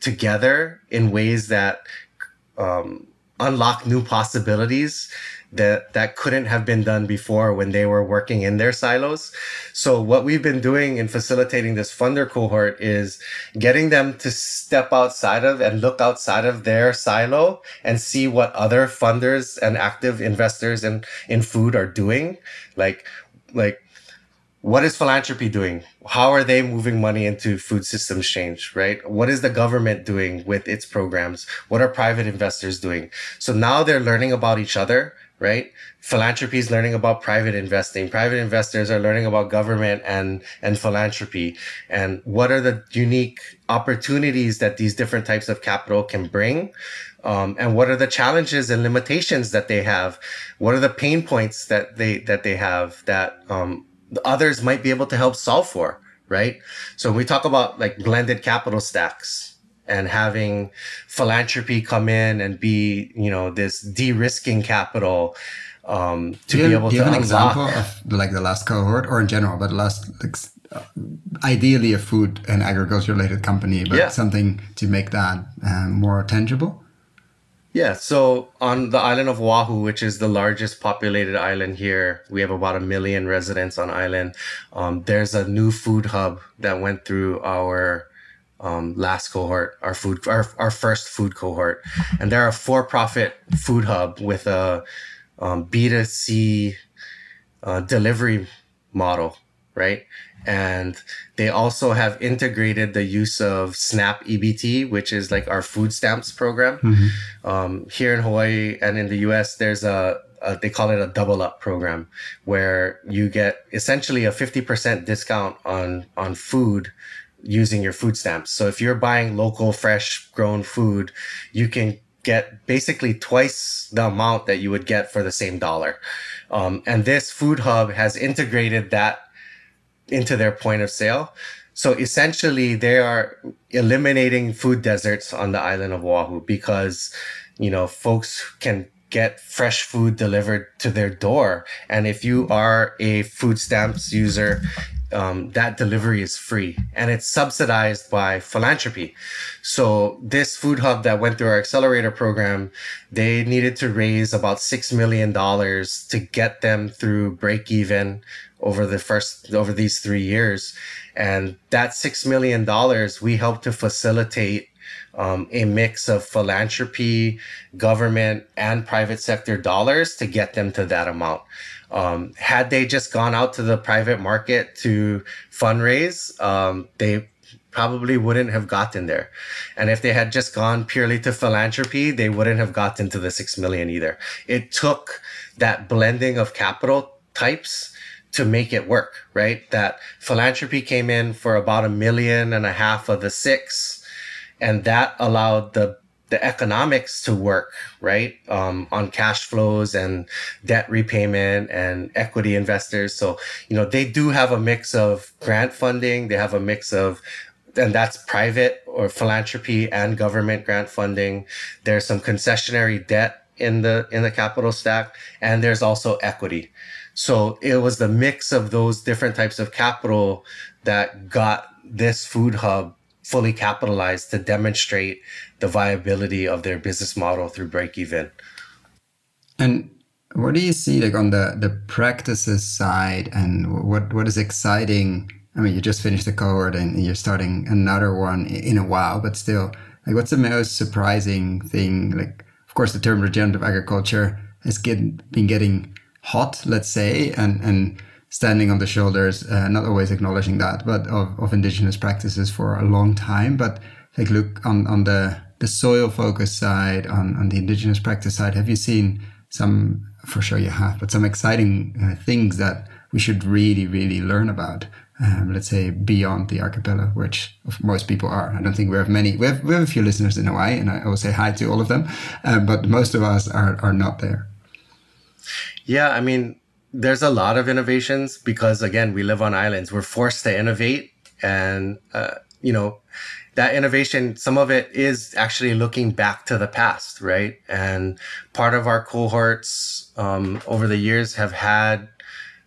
together in ways that um, unlock new possibilities that, that couldn't have been done before when they were working in their silos. So what we've been doing in facilitating this funder cohort is getting them to step outside of and look outside of their silo and see what other funders and active investors in, in food are doing. Like, like, what is philanthropy doing? How are they moving money into food systems change, right? What is the government doing with its programs? What are private investors doing? So now they're learning about each other, right? Philanthropy is learning about private investing. Private investors are learning about government and, and philanthropy. And what are the unique opportunities that these different types of capital can bring? Um, and what are the challenges and limitations that they have? What are the pain points that they, that they have that, um, others might be able to help solve for, right? So we talk about like blended capital stacks and having philanthropy come in and be, you know, this de-risking capital um, to you be able have, to you have an example of like the last cohort or in general, but last, like, ideally a food and agriculture related company, but yeah. something to make that um, more tangible. Yeah, so on the island of Oahu, which is the largest populated island here, we have about a million residents on island. Um, there's a new food hub that went through our um, last cohort, our food, our, our first food cohort, and they're a for-profit food hub with a um, B two C uh, delivery model. right? And they also have integrated the use of SNAP E B T, which is like our food stamps program. Mm-hmm. Um, here in Hawaii and in the U S, there's a, a, they call it a double up program, where you get essentially a fifty percent discount on, on food using your food stamps. So if you're buying local, fresh grown food, you can get basically twice the amount that you would get for the same dollar. Um, and this food hub has integrated that into their point of sale. So essentially they are eliminating food deserts on the island of Oahu, because, you know, folks can get fresh food delivered to their door. And if you are a food stamps user, um, that delivery is free, and it's subsidized by philanthropy. So this food hub that went through our accelerator program, they needed to raise about six million dollars to get them through break even over the first, over these three years. And that six million dollars, we helped to facilitate Um, a mix of philanthropy, government, and private sector dollars to get them to that amount. Um, had they just gone out to the private market to fundraise, um, they probably wouldn't have gotten there. And if they had just gone purely to philanthropy, they wouldn't have gotten to the six million either. It took that blending of capital types to make it work, right? That philanthropy came in for about a million and a half of the six. And that allowed the, the economics to work, right? Um, on cash flows and debt repayment and equity investors. So, you know, they do have a mix of grant funding. They have a mix of, and that's private or philanthropy and government grant funding. There's some concessionary debt in the, in the capital stack, and there's also equity. So it was the mix of those different types of capital that got this food hub fully capitalized to demonstrate the viability of their business model through break even. And what do you see like on the, the practices side, and what, what is exciting? I mean, you just finished a cohort and you're starting another one in a while, but still, like, what's the most surprising thing? Like, of course, the term regenerative agriculture has get, been getting hot, let's say, and, and standing on the shoulders, uh, not always acknowledging that, but of, of indigenous practices for a long time. But like, look on, on the, the soil focus side, on, on the indigenous practice side, have you seen some, for sure you have, but some exciting uh, things that we should really, really learn about, um, let's say beyond the archipelago, which most people are. I don't think we have many, we have, we have a few listeners in Hawaii, and I will say hi to all of them, uh, but most of us are, are not there. Yeah, I mean, there's a lot of innovations because, again, we live on islands. We're forced to innovate. And, uh, you know, that innovation, some of it is actually looking back to the past, right? And part of our cohorts um, over the years have had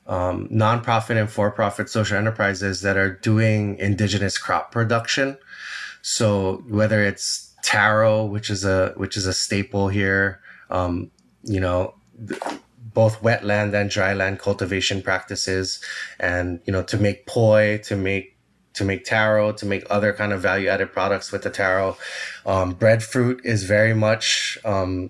um, nonprofit and for-profit social enterprises that are doing indigenous crop production. So whether it's taro, which is a, which is a staple here, um, you know, both wetland and dry land cultivation practices, and, you know, to make poi, to make, to make taro, to make other kind of value added products with the taro. Um, breadfruit is very much, um,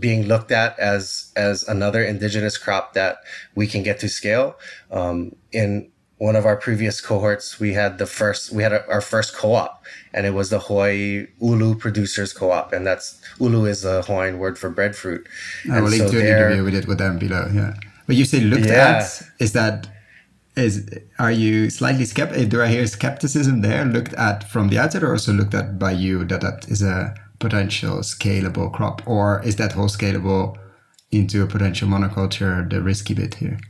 being looked at as, as another indigenous crop that we can get to scale. Um, in one of our previous cohorts, we had the first, we had a, our first co-op, and it was the Hawaii Ulu Producers Co-op. And that's, Ulu is a Hawaiian word for breadfruit. I will link to an interview we did with them below. Yeah. But you say looked yeah. at, is that, is, are you slightly skeptical? Do I hear skepticism there? Looked at from the outside, or also looked at by you that that is a potential scalable crop, or is that whole scalable into a potential monoculture, the risky bit here?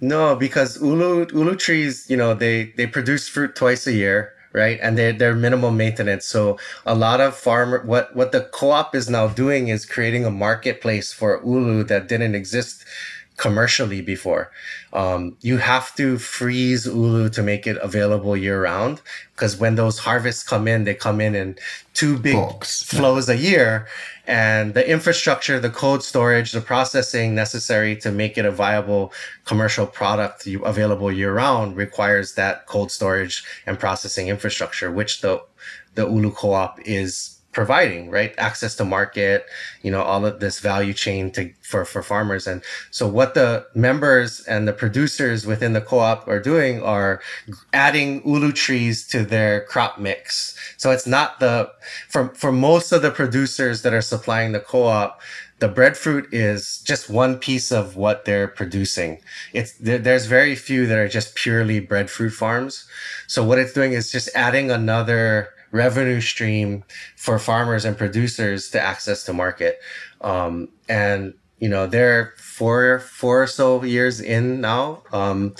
No, because ulu ulu trees, you know, they they produce fruit twice a year, right? And they they're minimal maintenance. So a lot of farmer, what what the co-op is now doing is creating a marketplace for ulu that didn't exist commercially before. Um, you have to freeze ulu to make it available year round, because when those harvests come in, they come in in two big Box. flows yeah. a year, and the infrastructure, the cold storage, the processing necessary to make it a viable commercial product available year round requires that cold storage and processing infrastructure, which the the ulu co-op is providing, right? Access to market, you know, all of this value chain to, for, for farmers. And so what the members and the producers within the co-op are doing are adding ulu trees to their crop mix. So it's not the, for, for most of the producers that are supplying the co-op, the breadfruit is just one piece of what they're producing. It's there, there's very few that are just purely breadfruit farms. So what it's doing is just adding another revenue stream for farmers and producers to access to market. Um, and, you know, they're four, four or so years in now um,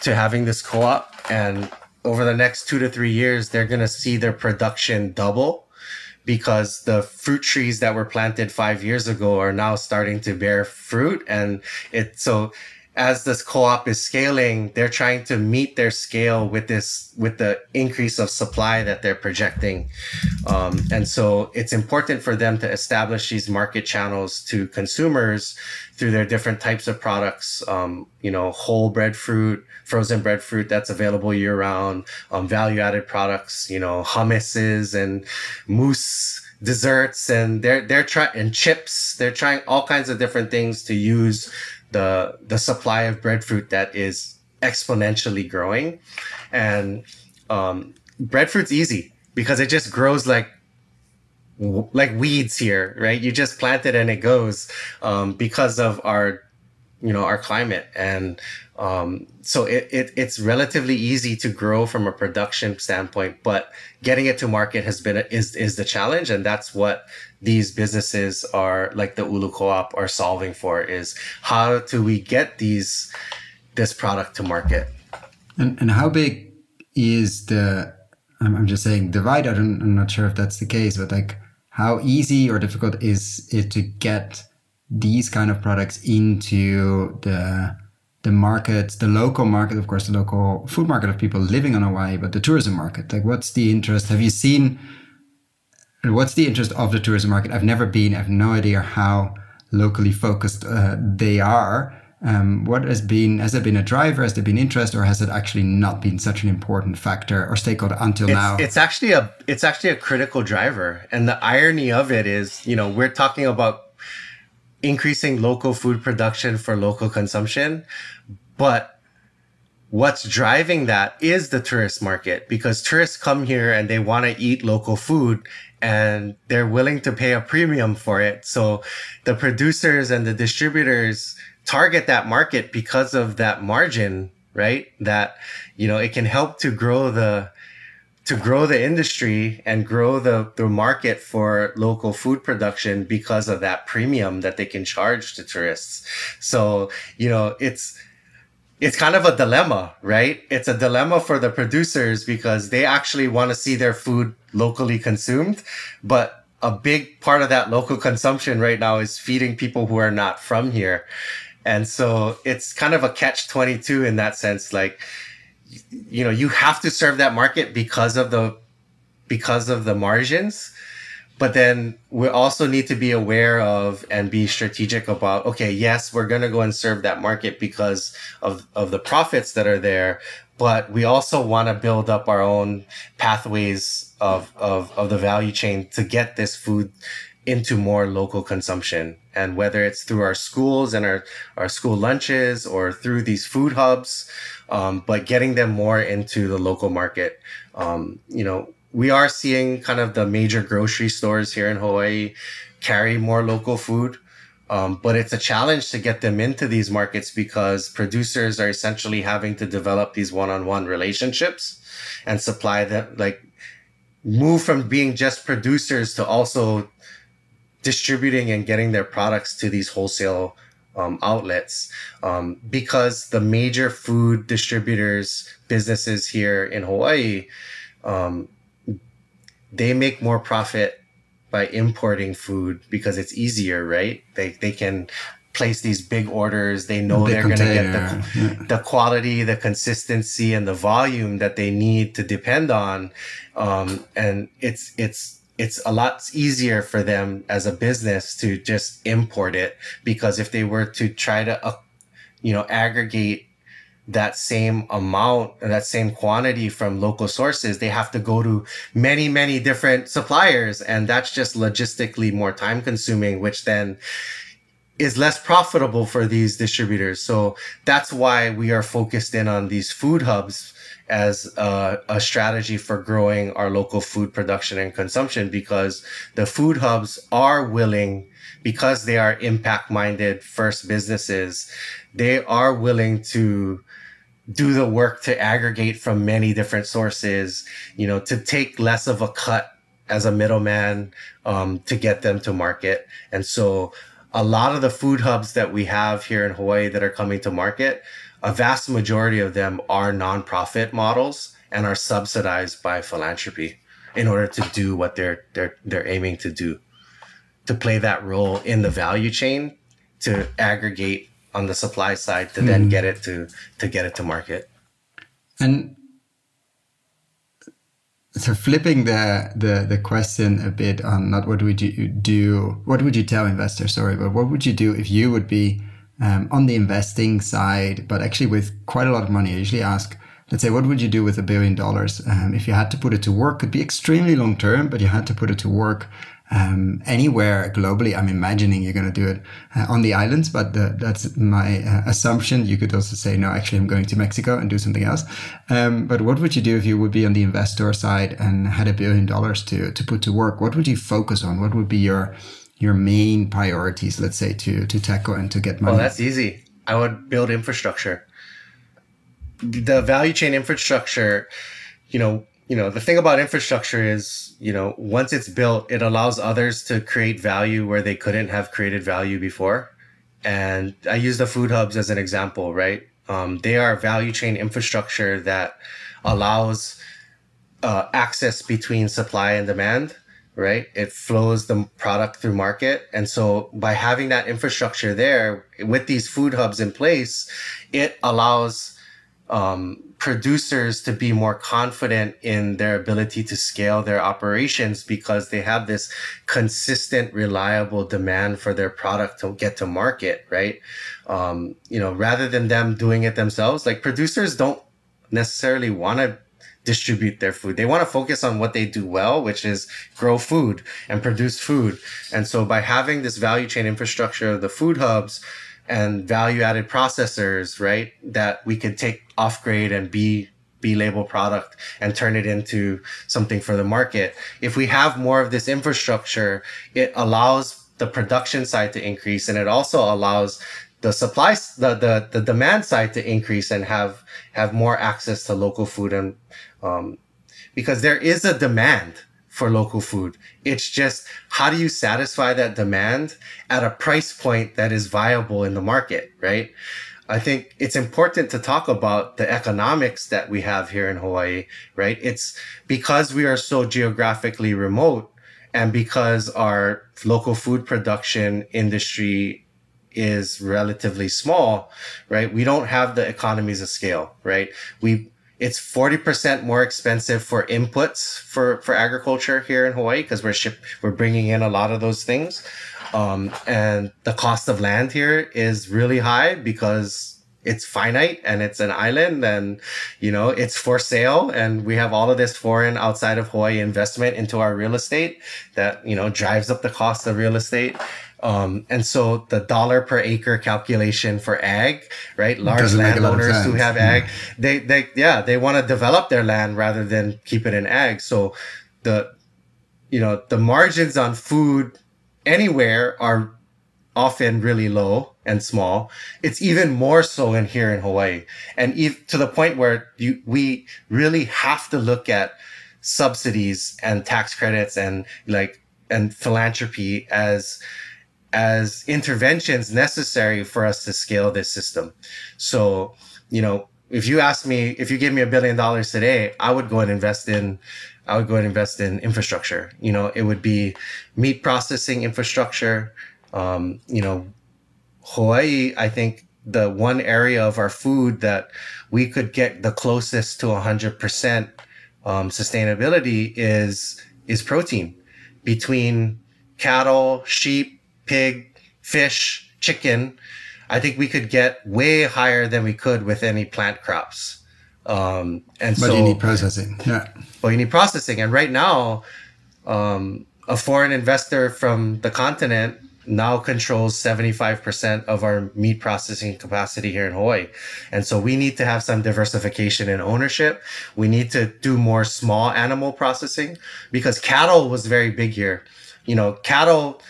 to having this co-op. And over the next two to three years, they're going to see their production double, because the fruit trees that were planted five years ago are now starting to bear fruit. And it so as this co-op is scaling, they're trying to meet their scale with this, with the increase of supply that they're projecting. Um, and so it's important for them to establish these market channels to consumers through their different types of products, um, you know, whole breadfruit, frozen breadfruit that's available year round, um, value added products, you know, hummuses and mousse, desserts, and they're, they're trying, and chips, they're trying all kinds of different things to use the the supply of breadfruit that is exponentially growing. And um, breadfruit's easy because it just grows like like weeds here, right? You just plant it and it goes um, because of our you know our climate. And um, so it, it it's relatively easy to grow from a production standpoint, but getting it to market has been is is the challenge, and that's what these businesses are like the Ulu Co-op are solving for, is how do we get these this product to market. And and how big is the I'm, I'm just saying divide? I don't, I'm not sure if that's the case, but like how easy or difficult is it to get these kind of products into the the market, the local market, of course, the local food market of people living on Hawaii, but the tourism market? Like, what's the interest? Have you seen, what's the interest of the tourism market? I've never been, I have no idea how locally focused uh, they are. Um, what has been, has there been a driver? Has there been interest, or has it actually not been such an important factor or stakeholder until it's, now? It's actually a, it's actually a critical driver. And the irony of it is, you know, we're talking about increasing local food production for local consumption, but what's driving that is the tourist market, because tourists come here and they want to eat local food and they're willing to pay a premium for it. So the producers and the distributors target that market because of that margin, right? That, you know, it can help to grow the to grow the industry and grow the, the market for local food production because of that premium that they can charge to tourists. So, you know, it's, it's kind of a dilemma, right? It's a dilemma for the producers because they actually want to see their food locally consumed, but a big part of that local consumption right now is feeding people who are not from here. And so it's kind of a catch twenty-two in that sense. Like, you know, you have to serve that market because of the, because of the margins, but then we also need to be aware of and be strategic about, okay, yes, we're going to go and serve that market because of, of the profits that are there, but we also want to build up our own pathways of, of, of the value chain to get this food into more local consumption. And whether it's through our schools and our, our school lunches or through these food hubs, um, but getting them more into the local market. Um, you know, we are seeing kind of the major grocery stores here in Hawaii carry more local food. Um, but it's a challenge to get them into these markets because producers are essentially having to develop these one-on-one relationships and supply them, like move from being just producers to also distributing and getting their products to these wholesale um, outlets, um, because the major food distributors, businesses here in Hawaii, um, they make more profit by importing food because it's easier, right? They, they can place these big orders. They know they're going to get the, yeah. the quality, the consistency, and the volume that they need to depend on. Um, and it's, it's, it's a lot easier for them as a business to just import it, because if they were to try to, uh, you know, aggregate that same amount, that same quantity from local sources, they have to go to many, many different suppliers. And that's just logistically more time consuming, which then is less profitable for these distributors. So that's why we are focused in on these food hubs as a, a strategy for growing our local food production and consumption, because the food hubs are willing, because they are impact-minded first businesses, they are willing to do the work to aggregate from many different sources, you know, to take less of a cut as a middleman um, to get them to market. And so a lot of the food hubs that we have here in Hawaii that are coming to market, a vast majority of them are nonprofit models and are subsidized by philanthropy in order to do what they're they're they're aiming to do, to play that role in the value chain, to aggregate on the supply side to mm. then get it to to get it to market. And so, flipping the the the question a bit on not what would you do, what would you tell investors? Sorry, but what would you do if you would be Um, on the investing side, but actually with quite a lot of money? I usually ask, let's say, what would you do with a billion dollars? Um, if you had to put it to work, it'd be extremely long term, but you had to put it to work um, anywhere globally. I'm imagining you're going to do it uh, on the islands, but the, that's my uh, assumption. You could also say, no, actually, I'm going to Mexico and do something else. Um, but what would you do if you would be on the investor side and had a billion dollars to to put to work? What would you focus on? What would be your your main priorities, let's say, to, to tackle and to get money? Well, that's easy. I would build infrastructure. The value chain infrastructure, you know, you know, the thing about infrastructure is, you know, once it's built, it allows others to create value where they couldn't have created value before. And I use the food hubs as an example, right? Um, they are value chain infrastructure that allows uh, access between supply and demand, right? It flows the product through market. And so by having that infrastructure there with these food hubs in place, it allows um, producers to be more confident in their ability to scale their operations because they have this consistent, reliable demand for their product to get to market, right? Um, you know, rather than them doing it themselves, like producers don't necessarily want to distribute their food. They want to focus on what they do well, which is grow food and produce food. And so by having this value chain infrastructure of the food hubs and value added processors, right, that we could take off grade and be B label product and turn it into something for the market. If we have more of this infrastructure, it allows the production side to increase, and it also allows the supply, the, the, the demand side to increase and have, have more access to local food. And, um, because there is a demand for local food. It's just, how do you satisfy that demand at a price point that is viable in the market, right? I think it's important to talk about the economics that we have here in Hawaii, right? It's because we are so geographically remote and because our local food production industry is relatively small, right? We don't have the economies of scale, right? We, it's forty percent more expensive for inputs for, for agriculture here in Hawaii because we're ship, we're bringing in a lot of those things. Um, and the cost of land here is really high because it's finite and it's an island and, you know, it's for sale. And we have all of this foreign outside of Hawaii investment into our real estate that, you know, drives up the cost of real estate. Um, and so the dollar per acre calculation for ag, right? Large landowners who have ag, they, they, yeah, they want to develop their land rather than keep it in ag. So the, you know, the margins on food anywhere are often really low and small. It's even more so in here in Hawaii. And if, to the point where you, we really have to look at subsidies and tax credits and like, and philanthropy as, as interventions necessary for us to scale this system. So, you know, if you ask me, if you gave me a billion dollars today, I would go and invest in, I would go and invest in infrastructure. You know, it would be meat processing infrastructure. Um, you know, Hawaii, I think the one area of our food that we could get the closest to one hundred percent um, sustainability is, is protein. Between cattle, sheep, pig, fish, chicken, I think we could get way higher than we could with any plant crops. Um, and but so, you need processing. Yeah. Well, you need processing. And right now, um, a foreign investor from the continent now controls seventy-five percent of our meat processing capacity here in Hawaii. And so we need to have some diversification in ownership. We need to do more small animal processing because cattle was very big here. You know, cattle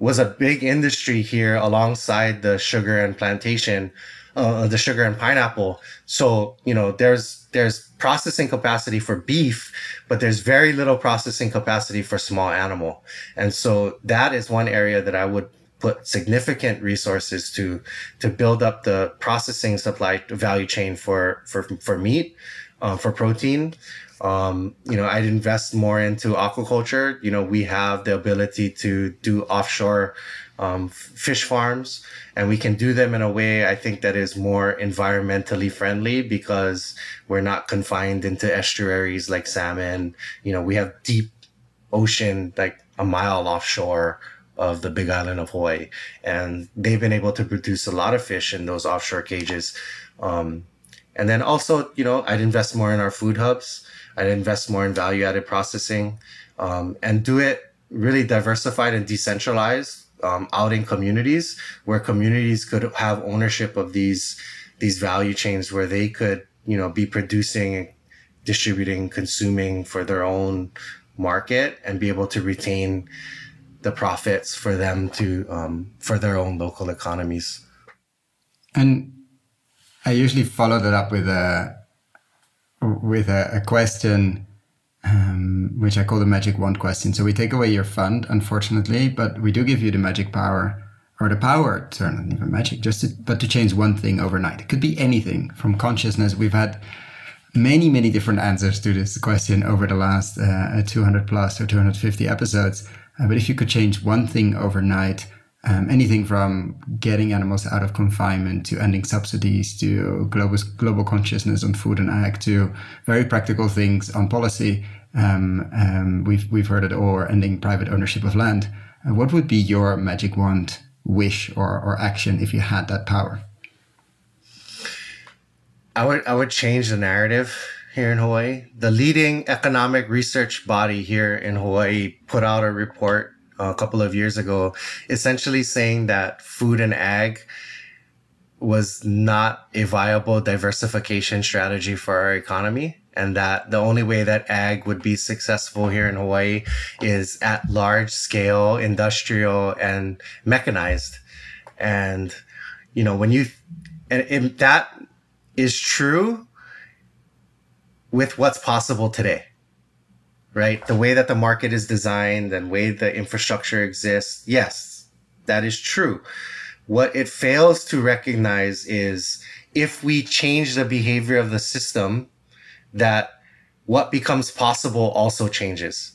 was a big industry here alongside the sugar and plantation, uh, the sugar and pineapple. So, you know, there's, there's processing capacity for beef, but there's very little processing capacity for small animal. And so that is one area that I would put significant resources to, to build up the processing supply value chain for, for, for meat, uh, for protein. Um, you know, I'd invest more into aquaculture. You know, we have the ability to do offshore um, fish farms, and we can do them in a way I think that is more environmentally friendly because we're not confined into estuaries like salmon. You know, we have deep ocean, like a mile offshore of the Big Island of Hawaii, and they've been able to produce a lot of fish in those offshore cages. Um, and then also, you know, I'd invest more in our food hubs. I'd invest more in value-added processing, um, and do it really diversified and decentralized, um, out in communities where communities could have ownership of these, these value chains where they could, you know, be producing, distributing, consuming for their own market and be able to retain the profits for them to, um, for their own local economies. And I usually follow that up with a, with a, a question, um, which I call the magic wand question. So we take away your fund, unfortunately, but we do give you the magic power, or the power, to not even magic, just to, but to change one thing overnight. It could be anything from consciousness. We've had many, many different answers to this question over the last uh, two hundred plus or two hundred fifty episodes. Uh, but if you could change one thing overnight, Um, anything from getting animals out of confinement to ending subsidies to global global consciousness on food and ag to very practical things on policy, um, um, we've we've heard it all, or ending private ownership of land. Uh, what would be your magic wand wish or or action if you had that power? I would I would change the narrative here in Hawaii. The leading economic research body here in Hawaii put out a report a couple of years ago, essentially saying that food and ag was not a viable diversification strategy for our economy, and that the only way that ag would be successful here in Hawaii is at large scale, industrial and mechanized. And, you know, when you, and if that is true with what's possible today, right? The way that the market is designed and way the infrastructure exists. Yes, that is true. What it fails to recognize is if we change the behavior of the system, that what becomes possible also changes,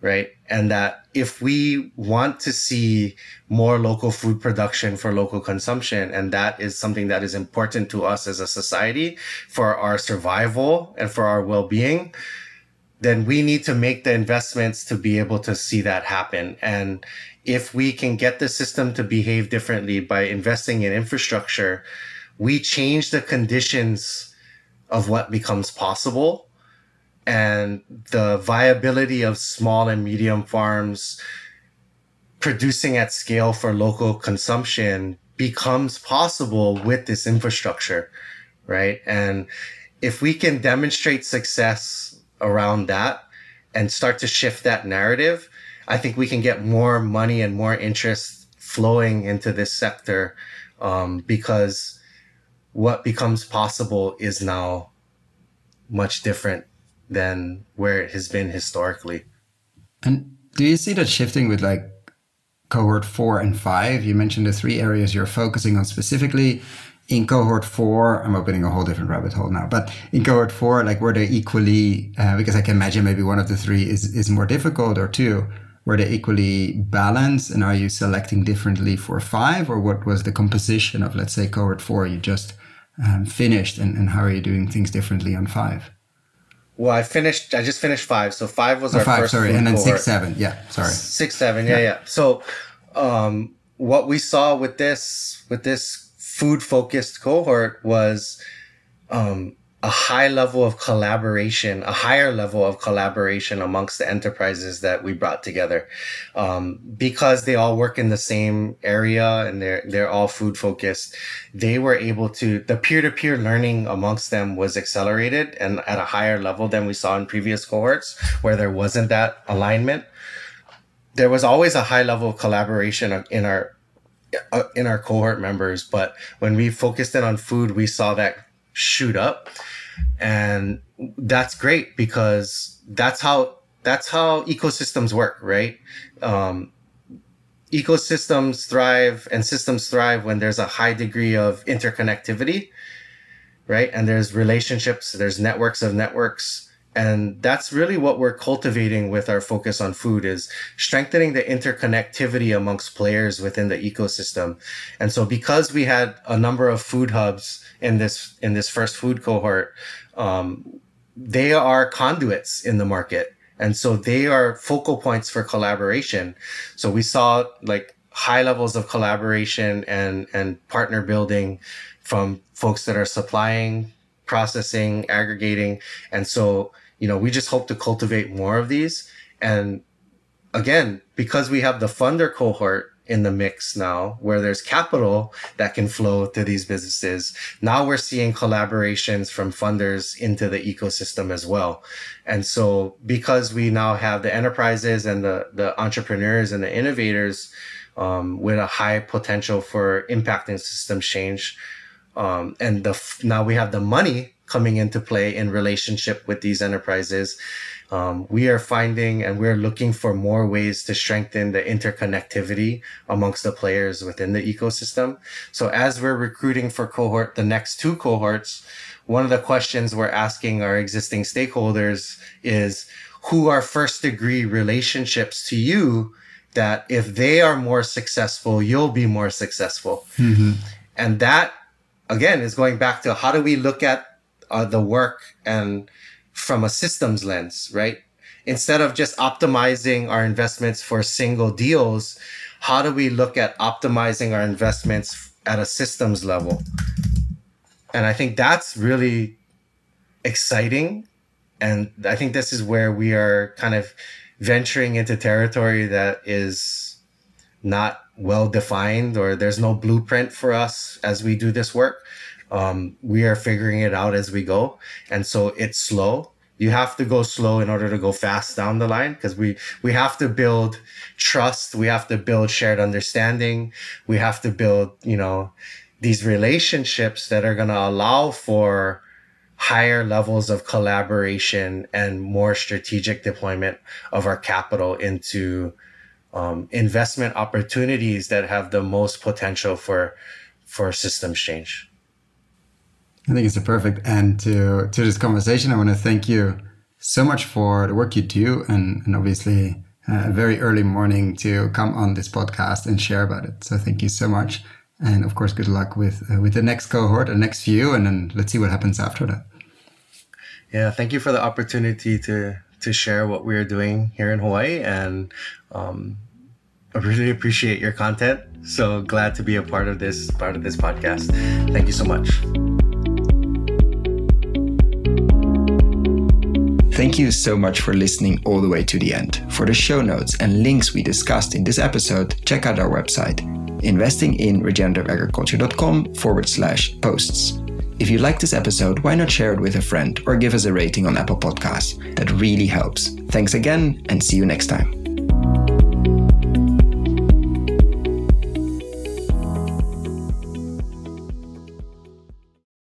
right? And that if we want to see more local food production for local consumption, and that is something that is important to us as a society for our survival and for our well-being, then we need to make the investments to be able to see that happen. And if we can get the system to behave differently by investing in infrastructure, we change the conditions of what becomes possible. And the viability of small and medium farms producing at scale for local consumption becomes possible with this infrastructure, right? And if we can demonstrate success around that and start to shift that narrative, I think we can get more money and more interest flowing into this sector, um, because what becomes possible is now much different than where it has been historically. And do you see that shifting with like cohort four and five? You mentioned the three areas you're focusing on specifically. In cohort four, I'm opening a whole different rabbit hole now, but in cohort four, like were they equally, uh, because I can imagine maybe one of the three is, is more difficult or two, were they equally balanced? And are you selecting differently for five, or what was the composition of, let's say, cohort four you just um, finished, and, and how are you doing things differently on five? Well, I finished, I just finished five. So five was oh, our five, first sorry, and then cohort. Six, seven. Yeah, sorry. Six, seven. Yeah, yeah. yeah. So um, what we saw with this, with this food-focused cohort was um, a high level of collaboration, a higher level of collaboration amongst the enterprises that we brought together, um, because they all work in the same area and they're they're all food focused. They were able to, the peer-to-peer learning amongst them was accelerated and at a higher level than we saw in previous cohorts where there wasn't that alignment. There was always a high level of collaboration in our in our cohort members, but when we focused in on food, we saw that shoot up. And that's great because that's how that's how ecosystems work, right? Um, ecosystems thrive and systems thrive when there's a high degree of interconnectivity, right? And there's relationships, there's networks of networks. And that's really what we're cultivating with our focus on food, is strengthening the interconnectivity amongst players within the ecosystem. And so because we had a number of food hubs in this in this first food cohort, um, they are conduits in the market. And so they are focal points for collaboration. So we saw like high levels of collaboration and, and partner building from folks that are supplying, processing, aggregating. And so you know, we just hope to cultivate more of these. And again, because we have the funder cohort in the mix now, where there's capital that can flow to these businesses, now we're seeing collaborations from funders into the ecosystem as well. And so because we now have the enterprises and the, the entrepreneurs and the innovators um, with a high potential for impacting systems change, um, and the now we have the money coming into play in relationship with these enterprises, um, we are finding and we're looking for more ways to strengthen the interconnectivity amongst the players within the ecosystem. So as we're recruiting for cohort, the next two cohorts, one of the questions we're asking our existing stakeholders is, who are first degree relationships to you that if they are more successful, you'll be more successful? Mm-hmm. And that, again, is going back to how do we look at Uh, the work and from a systems lens, right? Instead of just optimizing our investments for single deals, how do we look at optimizing our investments at a systems level? And I think that's really exciting. And I think this is where we are kind of venturing into territory that is not well defined, or there's no blueprint for us as we do this work. Um, we are figuring it out as we go. And so it's slow. You have to go slow in order to go fast down the line, because we, we have to build trust. We have to build shared understanding. We have to build, you know, these relationships that are going to allow for higher levels of collaboration and more strategic deployment of our capital into um, investment opportunities that have the most potential for, for systems change. I think it's a perfect end to, to this conversation. I want to thank you so much for the work you do, and, and obviously a uh, very early morning to come on this podcast and share about it. So thank you so much. And of course, good luck with, uh, with the next cohort, the next few, and then let's see what happens after that. Yeah, thank you for the opportunity to, to share what we're doing here in Hawaii. And um, I really appreciate your content. So glad to be a part of this, part of this podcast. Thank you so much. Thank you so much for listening all the way to the end. For the show notes and links we discussed in this episode, check out our website, investinginregenerativeagriculture.com forward slash posts. If you like this episode, why not share it with a friend or give us a rating on Apple Podcasts? That really helps. Thanks again, and see you next time.